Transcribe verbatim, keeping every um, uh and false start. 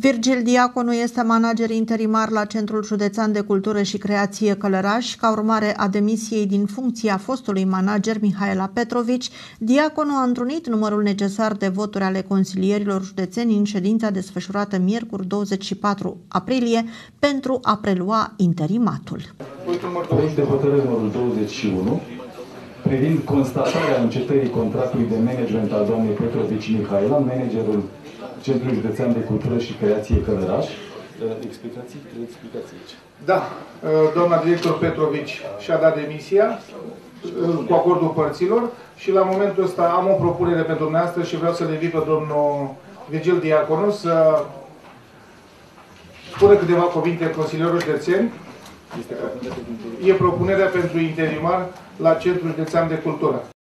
Virgil Diaconu este manager interimar la Centrul Județean de Cultură și Creație Călărași. Ca urmare a demisiei din funcția fostului manager Mihaela Petrovici, Diaconu a întrunit numărul necesar de voturi ale consilierilor județeni în ședința desfășurată miercuri douăzeci și patru aprilie pentru a prelua interimatul. Este hotărâre numărul douăzeci și unu privind constatarea încetării contractului de management al doamnei Petrovici Mihaela, managerul Centrul Județean de Cultură și Creație Călărași. Explicații? Explicații aici. Da. Doamna director Petrovici și-a dat demisia cu acordul părților și la momentul ăsta am o propunere pentru dumneavoastră și vreau să le vii pe domnul Virgil Diaconu să spună câteva cuvinte consilierul județean. E propunerea pentru interimar la Centrul Județean de Cultură.